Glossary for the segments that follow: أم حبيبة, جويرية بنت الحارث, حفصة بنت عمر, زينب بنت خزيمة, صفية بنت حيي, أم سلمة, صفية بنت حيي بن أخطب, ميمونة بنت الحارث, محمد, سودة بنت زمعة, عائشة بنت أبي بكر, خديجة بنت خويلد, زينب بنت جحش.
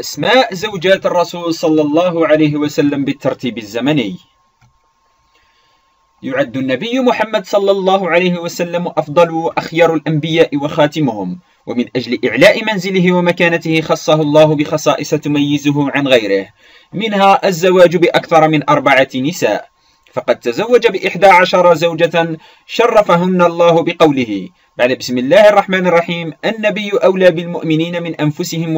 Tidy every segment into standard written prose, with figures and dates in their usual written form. اسماء زوجات الرسول صلى الله عليه وسلم بالترتيب الزمني. يعد النبي محمد صلى الله عليه وسلم أفضل وأخير الأنبياء وخاتمهم، ومن أجل إعلاء منزله ومكانته خصه الله بخصائص تميزه عن غيره، منها الزواج بأكثر من 4 نساء، فقد تزوج ب11 زوجة شرفهن الله بقوله بعد بسم الله الرحمن الرحيم: النبي أولى بالمؤمنين من أنفسهم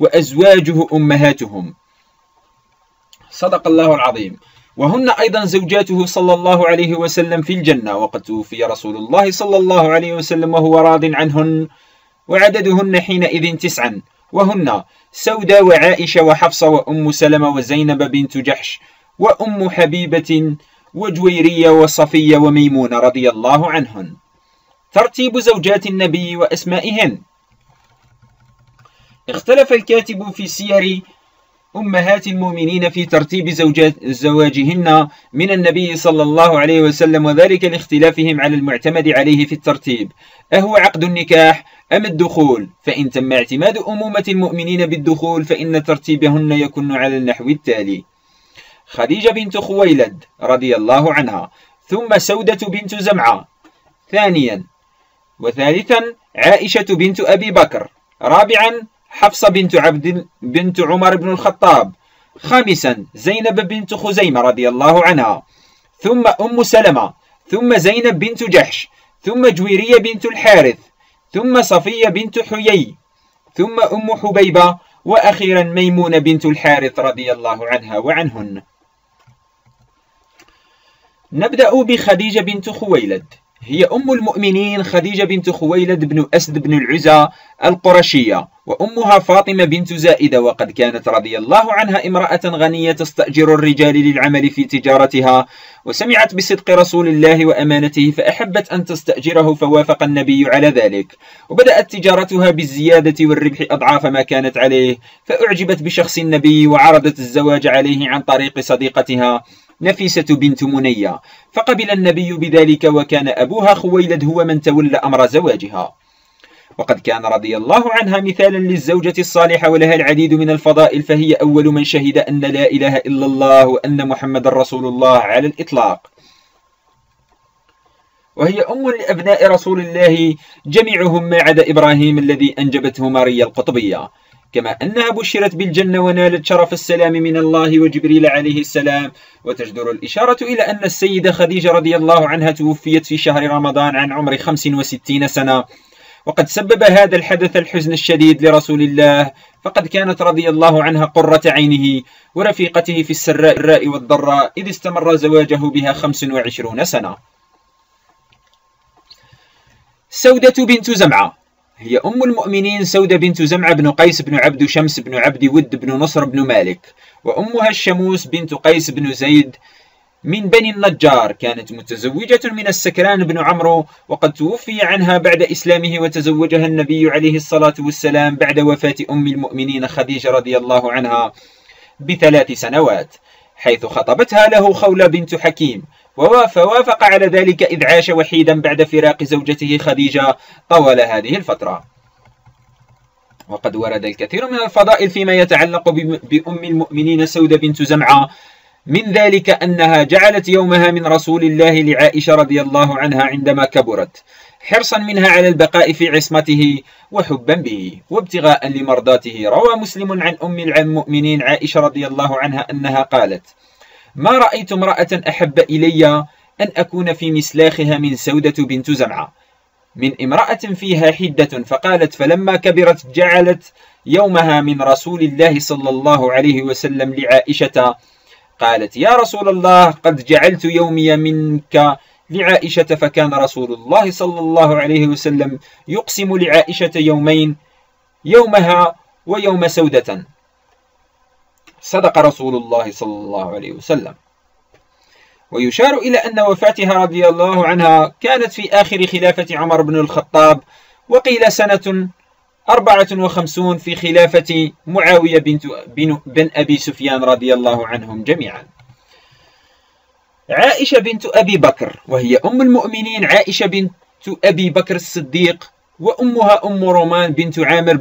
وأزواجه أمهاتهم، صدق الله العظيم. وهن أيضا زوجاته صلى الله عليه وسلم في الجنة، وقد توفي رسول الله صلى الله عليه وسلم وهو راض عنهن، وعددهن حينئذ 9، وهن سودة وعائشة وحفصة وأم سلمة وزينب بنت جحش وأم حبيبة وجويرية وصفية وميمونة رضي الله عنهن. ترتيب زوجات النبي وأسمائهن. اختلف الكاتب في سير أمهات المؤمنين في ترتيب زواجهن من النبي صلى الله عليه وسلم، وذلك لاختلافهم على المعتمد عليه في الترتيب، أهو عقد النكاح أم الدخول؟ فإن تم اعتماد أمومة المؤمنين بالدخول فإن ترتيبهن يكون على النحو التالي: خديجة بنت خويلد رضي الله عنها، ثم سودة بنت زمعة ثانيا، وثالثا عائشة بنت أبي بكر، رابعا حفصة بنت عمر بن الخطاب، خامسا زينب بنت خزيمة رضي الله عنها، ثم أم سلمة، ثم زينب بنت جحش، ثم جويرية بنت الحارث، ثم صفية بنت حيي، ثم أم حبيبة، وأخيرا ميمونة بنت الحارث رضي الله عنها وعنهن. نبدأ بخديجة بنت خويلد، هي أم المؤمنين خديجة بنت خويلد بن أسد بن العزى القرشية، وأمها فاطمة بنت زائدة، وقد كانت رضي الله عنها امرأة غنية تستأجر الرجال للعمل في تجارتها، وسمعت بصدق رسول الله وأمانته فأحبت أن تستأجره فوافق النبي على ذلك، وبدأت تجارتها بالزيادة والربح أضعاف ما كانت عليه، فأعجبت بشخص النبي وعرضت الزواج عليه عن طريق صديقتها نفيسة بنت منية، فقبل النبي بذلك، وكان أبوها خويلد هو من تولى أمر زواجها. وقد كان رضي الله عنها مثالا للزوجة الصالحة ولها العديد من الفضائل، فهي أول من شهد أن لا إله إلا الله وأن محمد رسول الله على الإطلاق، وهي أم لأبناء رسول الله جميعهم ما عدا إبراهيم الذي أنجبته ماريا القطبية، كما أنها بشرت بالجنة ونالت شرف السلام من الله وجبريل عليه السلام. وتجدر الإشارة إلى أن السيدة خديجة رضي الله عنها توفيت في شهر رمضان عن عمر 65 سنة، وقد سبب هذا الحدث الحزن الشديد لرسول الله، فقد كانت رضي الله عنها قرة عينه ورفيقته في السراء والضراء، إذ استمر زواجه بها 25 سنة. سودة بنت زمعة، هي أم المؤمنين سودة بنت زمعة بن قيس بن عبد شمس بن عبد ود بن نصر بن مالك، وأمها الشموس بنت قيس بن زيد من بني النجار، كانت متزوجة من السكران بن عمرو، وقد توفي عنها بعد إسلامه، وتزوجها النبي عليه الصلاة والسلام بعد وفاة أم المؤمنين خديجة رضي الله عنها ب3 سنوات، حيث خطبتها له خولة بنت حكيم، ووافق على ذلك، إذ عاش وحيدا بعد فراق زوجته خديجة طوال هذه الفترة. وقد ورد الكثير من الفضائل فيما يتعلق بأم المؤمنين سودة بنت زمعة، من ذلك أنها جعلت يومها من رسول الله لعائشة رضي الله عنها عندما كبرت، حرصا منها على البقاء في عصمته وحبا به وابتغاء لمرضاته. روى مسلم عن أم المؤمنين عائشة رضي الله عنها أنها قالت: ما رأيت امرأة أحب إلي أن أكون في مسلاخها من سودة بنت زمعة، من امرأة فيها حدة، فقالت: فلما كبرت جعلت يومها من رسول الله صلى الله عليه وسلم لعائشة، قالت: يا رسول الله، قد جعلت يومي منك لعائشة، فكان رسول الله صلى الله عليه وسلم يقسم لعائشة يومين، يومها ويوم سودة، صدق رسول الله صلى الله عليه وسلم. ويشار إلى أن وفاتها رضي الله عنها كانت في آخر خلافة عمر بن الخطاب، وقيل سنة 54 في خلافة معاوية بن أبي سفيان رضي الله عنهم جميعا. عائشة بنت أبي بكر، وهي أم المؤمنين عائشة بنت أبي بكر الصديق وأمها أم رومان بنت عامر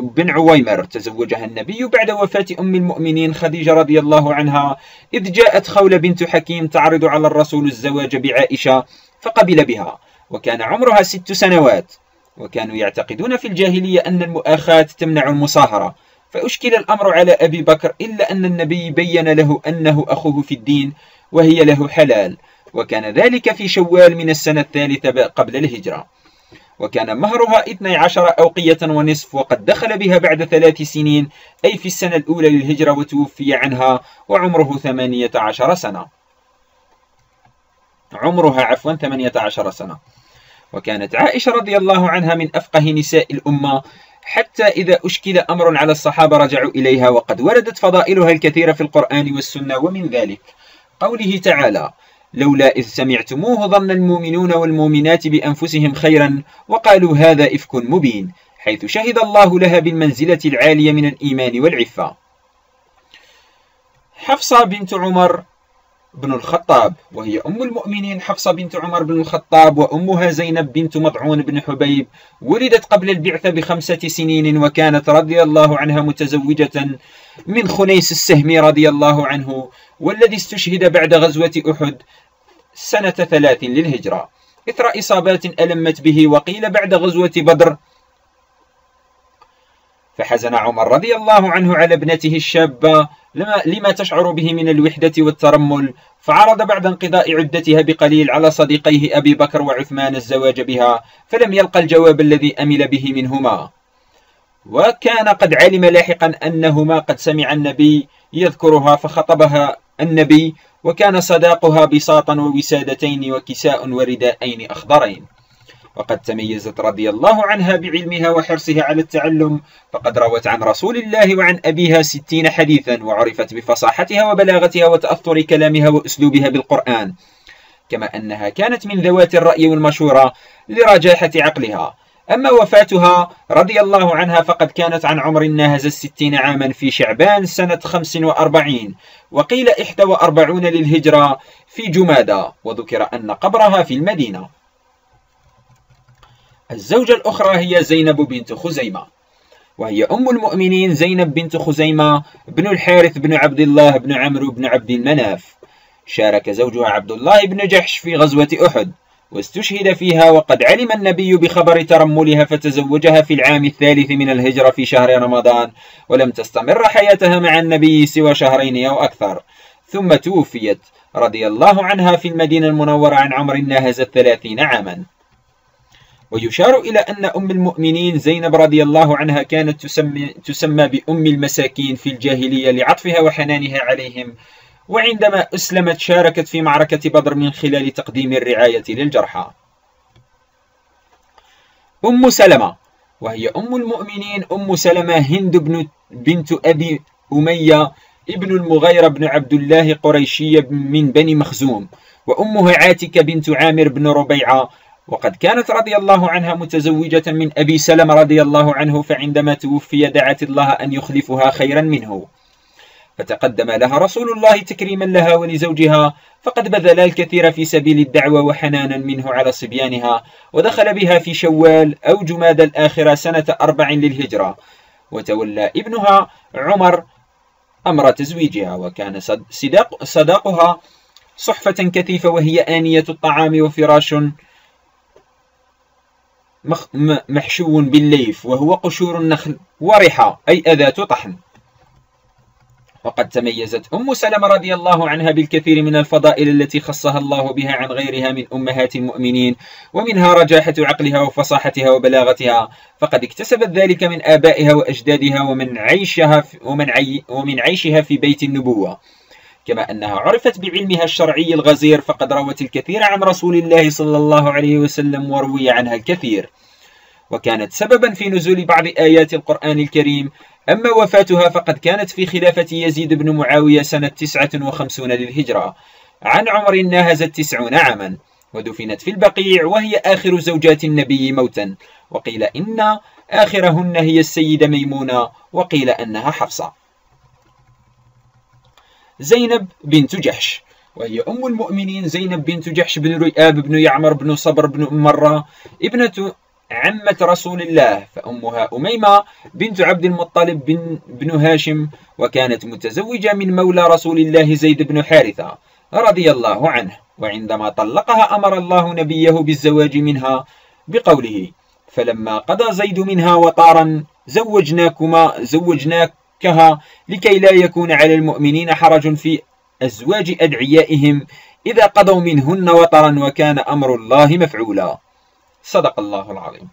بن عويمر، تزوجها النبي بعد وفاة أم المؤمنين خديجة رضي الله عنها، إذ جاءت خولة بنت حكيم تعرض على الرسول الزواج بعائشة فقبل بها، وكان عمرها 6 سنوات. وكانوا يعتقدون في الجاهلية أن المؤاخاة تمنع المصاهرة، فأشكل الأمر على أبي بكر، إلا أن النبي بين له أنه أخوه في الدين وهي له حلال، وكان ذلك في شوال من السنة 3 قبل الهجرة. وكان مهرها 12 أوقية ونصف، وقد دخل بها بعد 3 سنين، أي في السنة الأولى للهجرة، وتوفي عنها وعمره 18 سنة، عمرها عفوا 18 سنة. وكانت عائشة رضي الله عنها من أفقه نساء الأمة، حتى إذا أشكل أمر على الصحابة رجعوا إليها، وقد وردت فضائلها الكثيرة في القرآن والسنة. ومن ذلك قوله تعالى: لولا إذ سمعتموه ظن المؤمنون والمؤمنات بأنفسهم خيرا وقالوا هذا إفك مبين، حيث شهد الله لها بالمنزلة العالية من الإيمان والعفة. حفصة بنت عمر بن الخطاب، وهي أم المؤمنين حفصة بنت عمر بن الخطاب، وأمها زينب بنت مضعون بن حبيب، ولدت قبل البعثة ب5 سنين، وكانت رضي الله عنها متزوجة من خنيس السهمي رضي الله عنه، والذي استشهد بعد غزوة أحد سنة 3 للهجرة، إثر إصابات ألمت به، وقيل بعد غزوة بدر. فحزن عمر رضي الله عنه على ابنته الشابة لما تشعر به من الوحدة والترمل، فعرض بعد انقضاء عدتها بقليل على صديقيه أبي بكر وعثمان الزواج بها، فلم يلقى الجواب الذي أمل به منهما. وكان قد علم لاحقا أنهما قد سمع النبي يذكرها، فخطبها النبي، وكان صداقها بساطا ووسادتين وكساء ورداءين أخضرين. وقد تميزت رضي الله عنها بعلمها وحرصها على التعلم، فقد روت عن رسول الله وعن أبيها 60 حديثا، وعرفت بفصاحتها وبلاغتها وتأثر كلامها وأسلوبها بالقرآن، كما أنها كانت من ذوات الرأي والمشورة لرجاحة عقلها. أما وفاتها رضي الله عنها فقد كانت عن عمر ناهز 60 عاما في شعبان سنة 45، وقيل 41 للهجرة في جمادى، وذكر أن قبرها في المدينة. الزوجة الأخرى هي زينب بنت خزيمة، وهي أم المؤمنين زينب بنت خزيمة بن الحارث بن عبد الله بن عمرو بن عبد المناف. شارك زوجها عبد الله بن جحش في غزوة أحد واستشهد فيها، وقد علم النبي بخبر ترملها فتزوجها في العام 3 من الهجرة في شهر رمضان، ولم تستمر حياتها مع النبي سوى 2 شهرين أو أكثر، ثم توفيت رضي الله عنها في المدينة المنورة عن عمر ناهز 30 عاما. ويشار إلى أن أم المؤمنين زينب رضي الله عنها كانت تسمى بأم المساكين في الجاهلية لعطفها وحنانها عليهم، وعندما أسلمت شاركت في معركة بدر من خلال تقديم الرعاية للجرحى. أم سلمة، وهي أم المؤمنين أم سلمة هند بنت أبي أمية ابن المغيرة بن عبد الله، قريشية من بني مخزوم، وأمها عاتكة بنت عامر بن ربيعة. وقد كانت رضي الله عنها متزوجة من أبي سلمة رضي الله عنه، فعندما توفي دعت الله أن يخلفها خيرا منه، فتقدم لها رسول الله تكريما لها ولزوجها، فقد بذلا الكثير في سبيل الدعوة وحنانا منه على صبيانها، ودخل بها في شوال أو جمادى الآخرة سنة 4 للهجرة، وتولى ابنها عمر أمر تزويجها. وكان صداقها صحفة كثيفة، وهي آنية الطعام وفراش محشو بالليف، وهو قشور النخل، ورحى أي أداة طحن. وقد تميزت أم سلمة رضي الله عنها بالكثير من الفضائل التي خصها الله بها عن غيرها من أمهات المؤمنين، ومنها رجاحة عقلها وفصاحتها وبلاغتها، فقد اكتسبت ذلك من آبائها وأجدادها ومن عيشها في بيت النبوة، كما أنها عرفت بعلمها الشرعي الغزير، فقد روت الكثير عن رسول الله صلى الله عليه وسلم وروي عنها الكثير، وكانت سببا في نزول بعض آيات القرآن الكريم. أما وفاتها فقد كانت في خلافة يزيد بن معاوية سنة 59 للهجرة عن عمر ناهز 90 عاما، ودفنت في البقيع، وهي آخر زوجات النبي موتا، وقيل إن آخرهن هي السيدة ميمونة، وقيل أنها حفصة. زينب بنت جحش، وهي أم المؤمنين زينب بنت جحش بن رئاب بن يعمر بن صبر بن مرة، ابنة عمة رسول الله، فأمها أميمة بنت عبد المطلب بن هاشم، وكانت متزوجة من مولى رسول الله زيد بن حارثة رضي الله عنه، وعندما طلقها أمر الله نبيه بالزواج منها بقوله: فلما قضى زيد منها وطارا زوجناكها لكي لا يكون على المؤمنين حرج في أزواج أدعيائهم إذا قضوا منهن وطرا، وكان أمر الله مفعولا. صدق الله العظيم.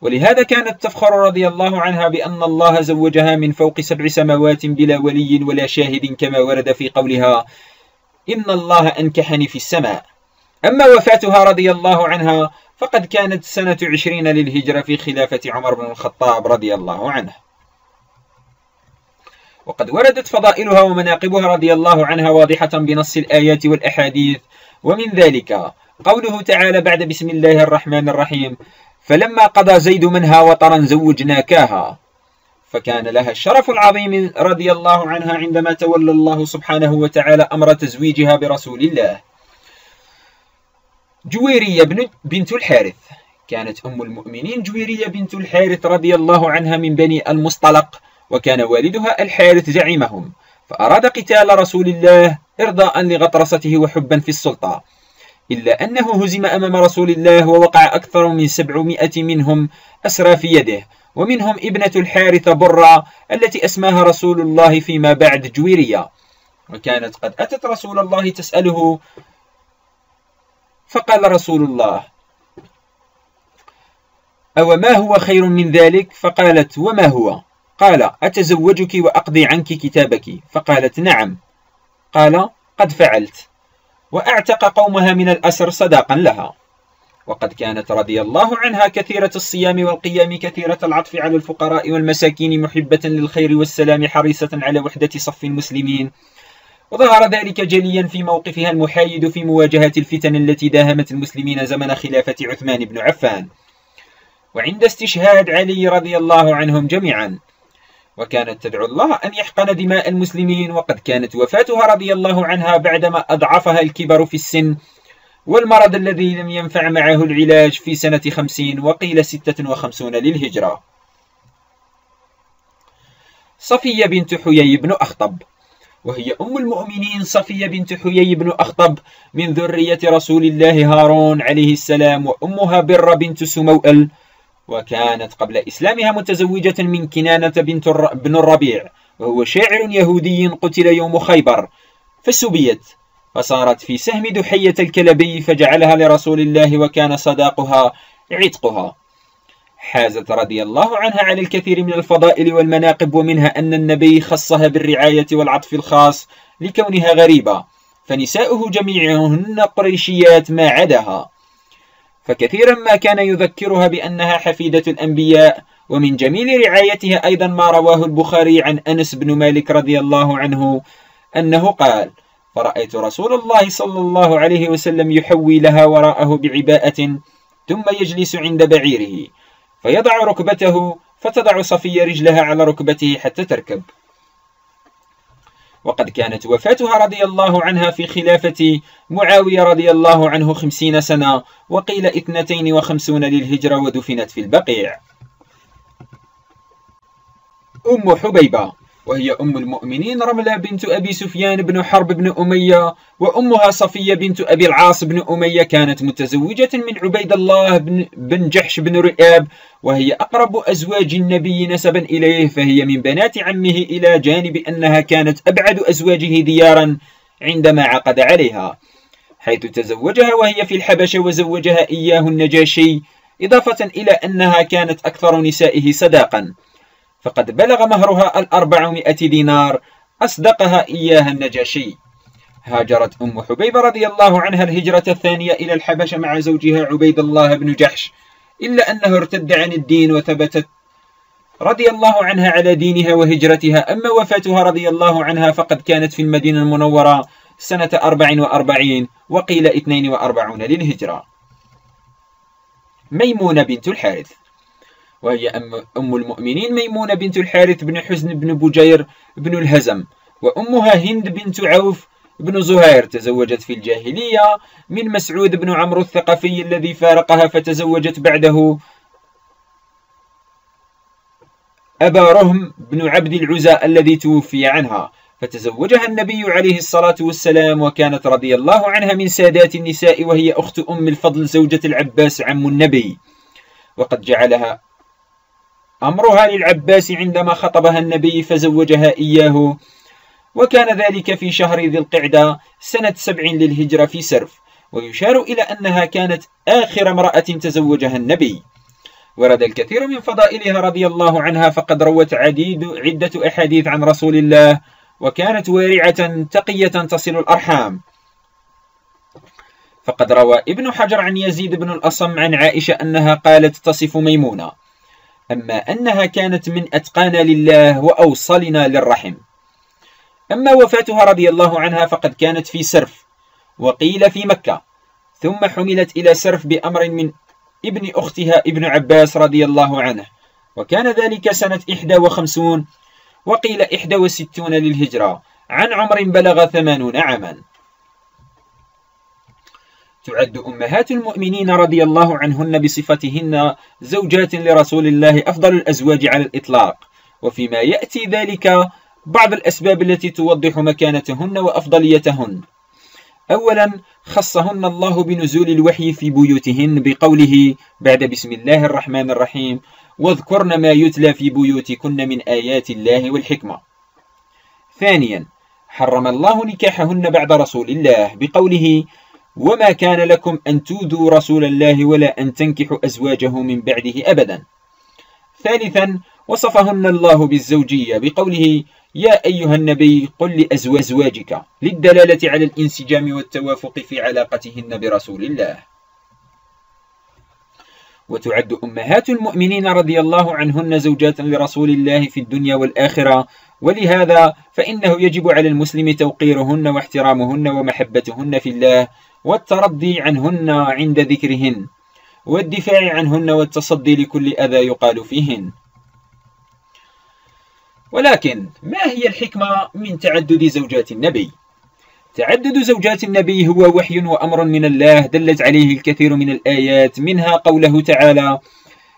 ولهذا كانت تفخر رضي الله عنها بأن الله زوجها من فوق 7 سماوات بلا ولي ولا شاهد، كما ورد في قولها: إن الله أنكحني في السماء. أما وفاتها رضي الله عنها فقد كانت سنة 20 للهجرة في خلافة عمر بن الخطاب رضي الله عنه. وقد وردت فضائلها ومناقبها رضي الله عنها واضحة بنص الآيات والأحاديث، ومن ذلك قوله تعالى بعد بسم الله الرحمن الرحيم: فلما قضى زيد منها وطرا زوجناكاها. فكان لها الشرف العظيم رضي الله عنها عندما تولى الله سبحانه وتعالى أمر تزويجها برسول الله. جويرية بنت الحارث، كانت أم المؤمنين جويرية بنت الحارث رضي الله عنها من بني المصطلق، وكان والدها الحارث زعيمهم، فأراد قتال رسول الله إرضاء لغطرسته وحبا في السلطة، إلا أنه هزم أمام رسول الله، ووقع أكثر من 700 منهم أسرى في يده، ومنهم ابنة الحارث برة التي أسماها رسول الله فيما بعد جويرية. وكانت قد أتت رسول الله تسأله، فقال رسول الله: أو ما هو خير من ذلك؟ فقالت: وما هو؟ قال: أتزوجك وأقضي عنك كتابك؟ فقالت: نعم. قال: قد فعلت. وأعتق قومها من الأسر صداقا لها. وقد كانت رضي الله عنها كثيرة الصيام والقيام، كثيرة العطف على الفقراء والمساكين، محبة للخير والسلام، حريصة على وحدة صف المسلمين، وظهر ذلك جليا في موقفها المحايد في مواجهة الفتن التي داهمت المسلمين زمن خلافة عثمان بن عفان وعند استشهاد علي رضي الله عنهم جميعا. وكانت تدعو الله أن يحقن دماء المسلمين. وقد كانت وفاتها رضي الله عنها بعدما أضعفها الكبر في السن والمرض الذي لم ينفع معه العلاج في سنة 50 وقيل 56 للهجرة. صفية بنت حيي بن أخطب، وهي أم المؤمنين صفية بنت حيي بن أخطب من ذرية رسول الله هارون عليه السلام، وأمها برة بنت سموئل، وكانت قبل إسلامها متزوجة من كنانة بن الربيع، وهو شاعر يهودي قتل يوم خيبر فسبيت، فصارت في سهم دحية الكلبي فجعلها لرسول الله، وكان صداقها عتقها. حازت رضي الله عنها على الكثير من الفضائل والمناقب، ومنها أن النبي خصها بالرعاية والعطف الخاص لكونها غريبة، فنساؤه جميعهن قريشيات ما عداها، فكثيرا ما كان يذكرها بأنها حفيدة الأنبياء. ومن جميل رعايتها أيضا ما رواه البخاري عن أنس بن مالك رضي الله عنه أنه قال: فرأيت رسول الله صلى الله عليه وسلم يحوي لها وراءه بعباءة، ثم يجلس عند بعيره فيضع ركبته، فتضع صفية رجلها على ركبته حتى تركب. وقد كانت وفاتها رضي الله عنها في خلافة معاوية رضي الله عنه 50 سنة وقيل 52 للهجرة، ودفنت في البقيع. أم حبيبة، وهي أم المؤمنين رملة بنت أبي سفيان بن حرب بن أمية، وأمها صفية بنت أبي العاص بن أمية، كانت متزوجة من عبيد الله بن جحش بن رئاب، وهي أقرب أزواج النبي نسبا إليه، فهي من بنات عمه، إلى جانب أنها كانت أبعد أزواجه ديارا عندما عقد عليها، حيث تزوجها وهي في الحبشة، وزوجها إياه النجاشي، إضافة إلى أنها كانت أكثر نسائه صداقا، فقد بلغ مهرها 400 دينار أصدقها إياها النجاشي. هاجرت أم حبيبة رضي الله عنها الهجرة الثانية إلى الحبشة مع زوجها عبيد الله بن جحش، إلا أنه ارتد عن الدين، وثبتت رضي الله عنها على دينها وهجرتها. أما وفاتها رضي الله عنها فقد كانت في المدينة المنورة سنة 44 وقيل 42 للهجرة. ميمونة بنت الحارث، وهي أم المؤمنين ميمونة بنت الحارث بن حزن بن بجير بن الهزم، وأمها هند بنت عوف بن زهير، تزوجت في الجاهلية من مسعود بن عمرو الثقفي الذي فارقها، فتزوجت بعده أبا رهم بن عبد العزى الذي توفي عنها، فتزوجها النبي عليه الصلاة والسلام، وكانت رضي الله عنها من سادات النساء، وهي أخت أم الفضل زوجة العباس عم النبي. وقد جعلها أمرها للعباس عندما خطبها النبي فزوجها إياه، وكان ذلك في شهر ذي القعدة سنة 7 للهجرة في سرف، ويشار إلى أنها كانت آخر امرأة تزوجها النبي. ورد الكثير من فضائلها رضي الله عنها، فقد روت عدة أحاديث عن رسول الله، وكانت وارعة تقية تصل الأرحام. فقد روى ابن حجر عن يزيد بن الأصم عن عائشة أنها قالت تصف ميمونة: أما أنها كانت من أتقانا لله وأوصلنا للرحم. أما وفاتها رضي الله عنها فقد كانت في سرف، وقيل في مكة، ثم حملت إلى سرف بأمر من ابن أختها ابن عباس رضي الله عنه، وكان ذلك سنة 51 وقيل 61 للهجرة، عن عمر بلغ 80 عاما. تعد أمهات المؤمنين رضي الله عنهن بصفتهن زوجات لرسول الله أفضل الأزواج على الإطلاق، وفيما يأتي ذلك بعض الأسباب التي توضح مكانتهن وأفضليتهن. أولا، خصهن الله بنزول الوحي في بيوتهن بقوله بعد بسم الله الرحمن الرحيم: واذكرن ما يتلى في بيوتكن من آيات الله والحكمة. ثانيا، حرم الله نكاحهن بعد رسول الله بقوله: وما كان لكم أن تؤذوا رسول الله ولا أن تنكحوا أزواجه من بعده أبدا. ثالثا، وصفهن الله بالزوجية بقوله: يا أيها النبي قل لأزواجك، للدلالة على الانسجام والتوافق في علاقتهن برسول الله. وتعد أمهات المؤمنين رضي الله عنهن زوجات لرسول الله في الدنيا والآخرة، ولهذا فإنه يجب على المسلم توقيرهن واحترامهن ومحبتهن في الله، والترضي عنهن عند ذكرهن، والدفاع عنهن، والتصدي لكل أذى يقال فيهن. ولكن ما هي الحكمة من تعدد زوجات النبي؟ تعدد زوجات النبي هو وحي وأمر من الله دلت عليه الكثير من الآيات، منها قوله تعالى: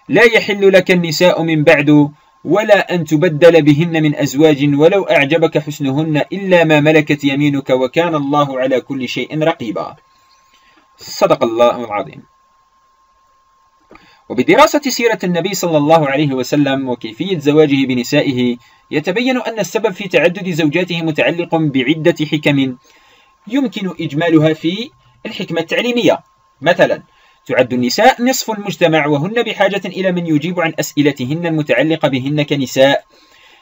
لا يحل لك النساء من بعد ولا أن تبدل بهن من أزواج ولو أعجبك حسنهن إلا ما ملكت يمينك وكان الله على كل شيء رقيبا. صدق الله العظيم. وبدراسة سيرة النبي صلى الله عليه وسلم وكيفية زواجه بنسائه يتبين أن السبب في تعدد زوجاته متعلق بعدة حكم يمكن إجمالها في الحكمة التعليمية. مثلا، تعد النساء نصف المجتمع، وهن بحاجة إلى من يجيب عن أسئلتهن المتعلقة بهن كنساء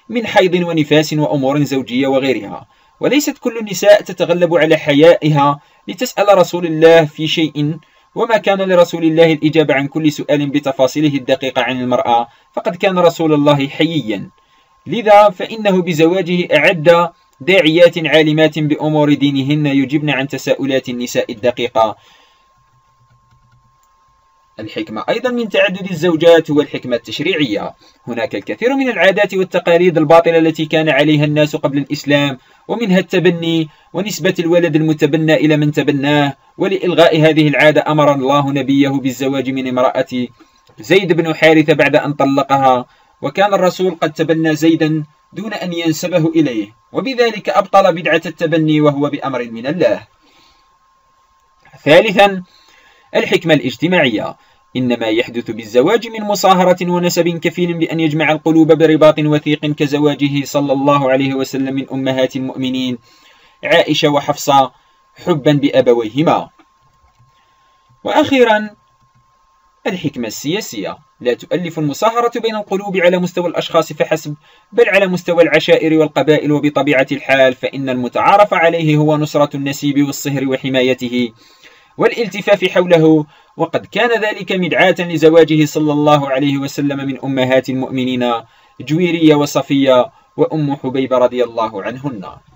من حيض ونفاس وأمور زوجية وغيرها، وليست كل النساء تتغلب على حيائها لتسأل رسول الله في شيء، وما كان لرسول الله الإجابة عن كل سؤال بتفاصيله الدقيقة عن المرأة، فقد كان رسول الله حييا، لذا فإنه بزواجه أعد داعيات عالمات بأمور دينهن يجبن عن تساؤلات النساء الدقيقة. الحكمة أيضا من تعدد الزوجات هو الحكمة التشريعية. هناك الكثير من العادات والتقاليد الباطلة التي كان عليها الناس قبل الإسلام، ومنها التبني ونسبة الولد المتبنى إلى من تبناه، ولإلغاء هذه العادة أمر الله نبيه بالزواج من امرأة زيد بن حارثة بعد أن طلقها، وكان الرسول قد تبنى زيدا دون أن ينسبه إليه، وبذلك أبطل بدعة التبني وهو بأمر من الله. ثالثا، الحكمة الاجتماعية. إنما يحدث بالزواج من مصاهرة ونسب كفيل بأن يجمع القلوب برباط وثيق كزواجه صلى الله عليه وسلم من أمهات المؤمنين عائشة وحفصة حبا بأبويهما. وأخيرا، الحكمة السياسية. لا تؤلف المصاهرة بين القلوب على مستوى الأشخاص فحسب، بل على مستوى العشائر والقبائل، وبطبيعة الحال فإن المتعارف عليه هو نصرة النسيب والصهر وحمايته والالتفاف حوله، وقد كان ذلك مدعاة لزواجه صلى الله عليه وسلم من أمهات المؤمنين جويرية وصفية وأم حبيبة رضي الله عنهن.